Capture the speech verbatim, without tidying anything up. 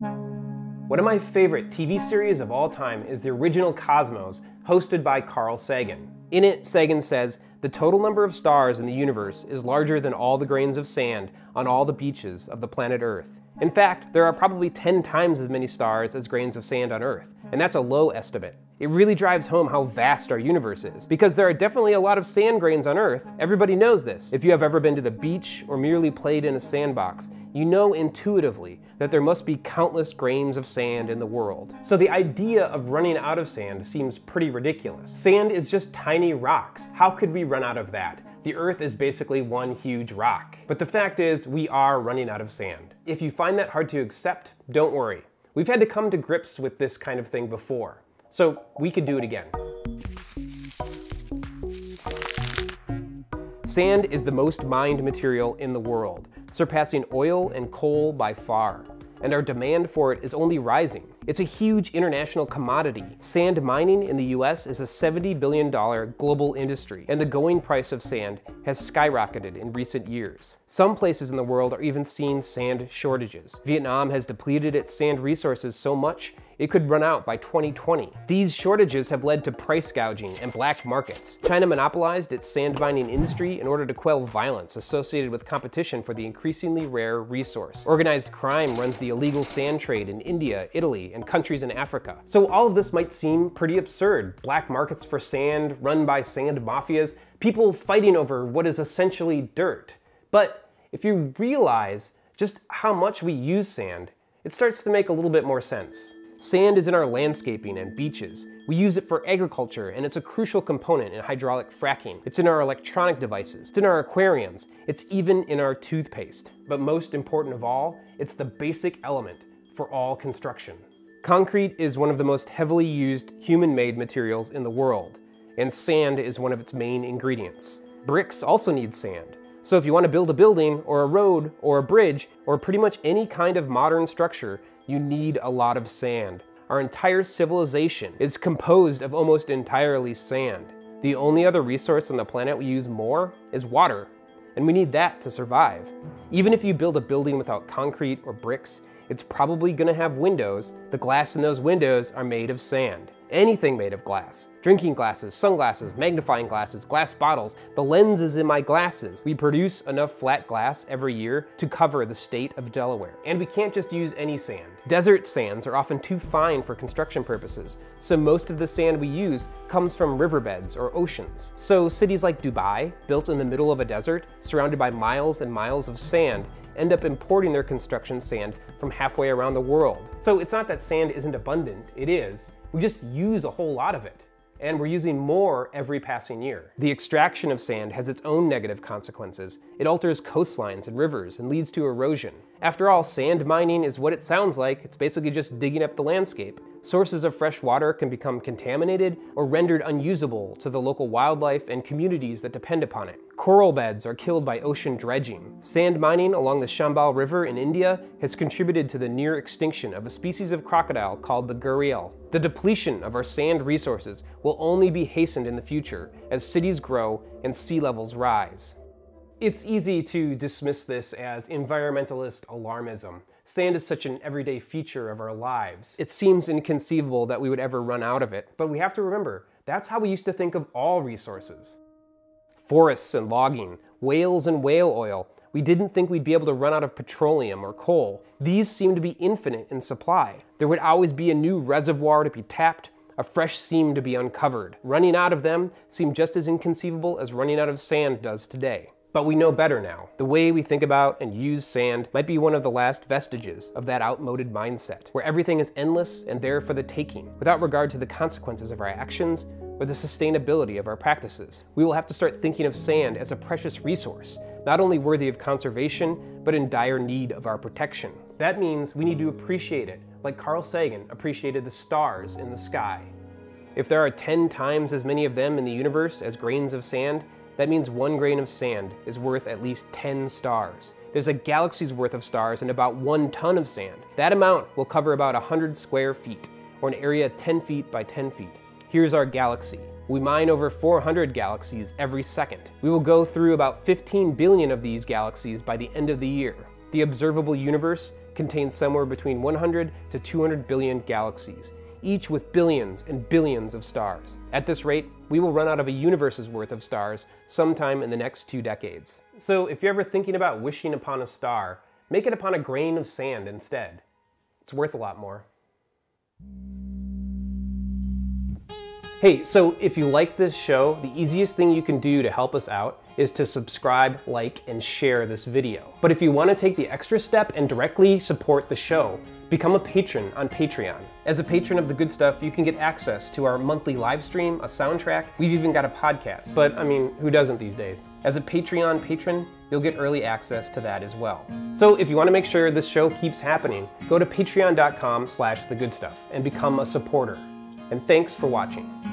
One of my favorite T V series of all time is the original Cosmos, hosted by Carl Sagan. In it, Sagan says, "The total number of stars in the universe is larger than all the grains of sand on all the beaches of the planet Earth. In fact, there are probably ten times as many stars as grains of sand on Earth, and that's a low estimate." It really drives home how vast our universe is, because there are definitely a lot of sand grains on Earth. Everybody knows this. If you have ever been to the beach or merely played in a sandbox, you know intuitively that there must be countless grains of sand in the world. So the idea of running out of sand seems pretty ridiculous. Sand is just tiny rocks. How could we run out of that? The Earth is basically one huge rock. But the fact is, we are running out of sand. If you find that hard to accept, don't worry. We've had to come to grips with this kind of thing before. So we could do it again. Sand is the most mined material in the world, surpassing oil and coal by far. And our demand for it is only rising. It's a huge international commodity. Sand mining in the U S is a seventy billion dollar global industry, and the going price of sand has skyrocketed in recent years. Some places in the world are even seeing sand shortages. Vietnam has depleted its sand resources so much it could run out by twenty twenty. These shortages have led to price gouging and black markets. China monopolized its sand mining industry in order to quell violence associated with competition for the increasingly rare resource. Organized crime runs the illegal sand trade in India, Italy, and countries in Africa. So all of this might seem pretty absurd. Black markets for sand, run by sand mafias, people fighting over what is essentially dirt. But if you realize just how much we use sand, it starts to make a little bit more sense. Sand is in our landscaping and beaches. We use it for agriculture, and it's a crucial component in hydraulic fracking. It's in our electronic devices, it's in our aquariums, it's even in our toothpaste. But most important of all, it's the basic element for all construction. Concrete is one of the most heavily used human-made materials in the world, and sand is one of its main ingredients. Bricks also need sand. So if you want to build a building, or a road, or a bridge, or pretty much any kind of modern structure, you need a lot of sand. Our entire civilization is composed of almost entirely sand. The only other resource on the planet we use more is water, and we need that to survive. Even if you build a building without concrete or bricks, it's probably gonna have windows. The glass in those windows are made of sand. Anything made of glass. Drinking glasses, sunglasses, magnifying glasses, glass bottles, the lenses in my glasses. We produce enough flat glass every year to cover the state of Delaware. And we can't just use any sand. Desert sands are often too fine for construction purposes, so most of the sand we use comes from riverbeds or oceans. So cities like Dubai, built in the middle of a desert, surrounded by miles and miles of sand, end up importing their construction sand from halfway around the world. So it's not that sand isn't abundant, it is. We just use a whole lot of it, and we're using more every passing year. The extraction of sand has its own negative consequences. It alters coastlines and rivers and leads to erosion. After all, sand mining is what it sounds like. It's basically just digging up the landscape. Sources of fresh water can become contaminated or rendered unusable to the local wildlife and communities that depend upon it. Coral beds are killed by ocean dredging. Sand mining along the Chambal River in India has contributed to the near extinction of a species of crocodile called the gharial. The depletion of our sand resources will only be hastened in the future as cities grow and sea levels rise. It's easy to dismiss this as environmentalist alarmism. Sand is such an everyday feature of our lives. It seems inconceivable that we would ever run out of it, but we have to remember, that's how we used to think of all resources. Forests and logging, whales and whale oil. We didn't think we'd be able to run out of petroleum or coal. These seem to be infinite in supply. There would always be a new reservoir to be tapped, a fresh seam to be uncovered. Running out of them seemed just as inconceivable as running out of sand does today. But we know better now. The way we think about and use sand might be one of the last vestiges of that outmoded mindset, where everything is endless and there for the taking, without regard to the consequences of our actions or the sustainability of our practices. We will have to start thinking of sand as a precious resource, not only worthy of conservation, but in dire need of our protection. That means we need to appreciate it, like Carl Sagan appreciated the stars in the sky. If there are ten times as many of them in the universe as grains of sand, that means one grain of sand is worth at least ten stars. There's a galaxy's worth of stars and about one ton of sand. That amount will cover about one hundred square feet, or an area ten feet by ten feet. Here's our galaxy. We mine over four hundred galaxies every second. We will go through about fifteen billion of these galaxies by the end of the year. The observable universe contains somewhere between one hundred to two hundred billion galaxies, each with billions and billions of stars. At this rate, we will run out of a universe's worth of stars sometime in the next two decades. So if you're ever thinking about wishing upon a star, make it upon a grain of sand instead. It's worth a lot more. Hey, so if you like this show, the easiest thing you can do to help us out is to subscribe, like, and share this video. But if you want to take the extra step and directly support the show, become a patron on Patreon. As a patron of The Good Stuff, you can get access to our monthly live stream, a soundtrack, we've even got a podcast. But I mean, who doesn't these days? As a Patreon patron, you'll get early access to that as well. So if you want to make sure this show keeps happening, go to patreon dot com slash the good stuff and become a supporter. And thanks for watching.